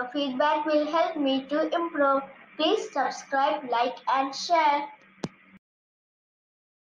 Your feedback will help me to improve. Please subscribe, like and share.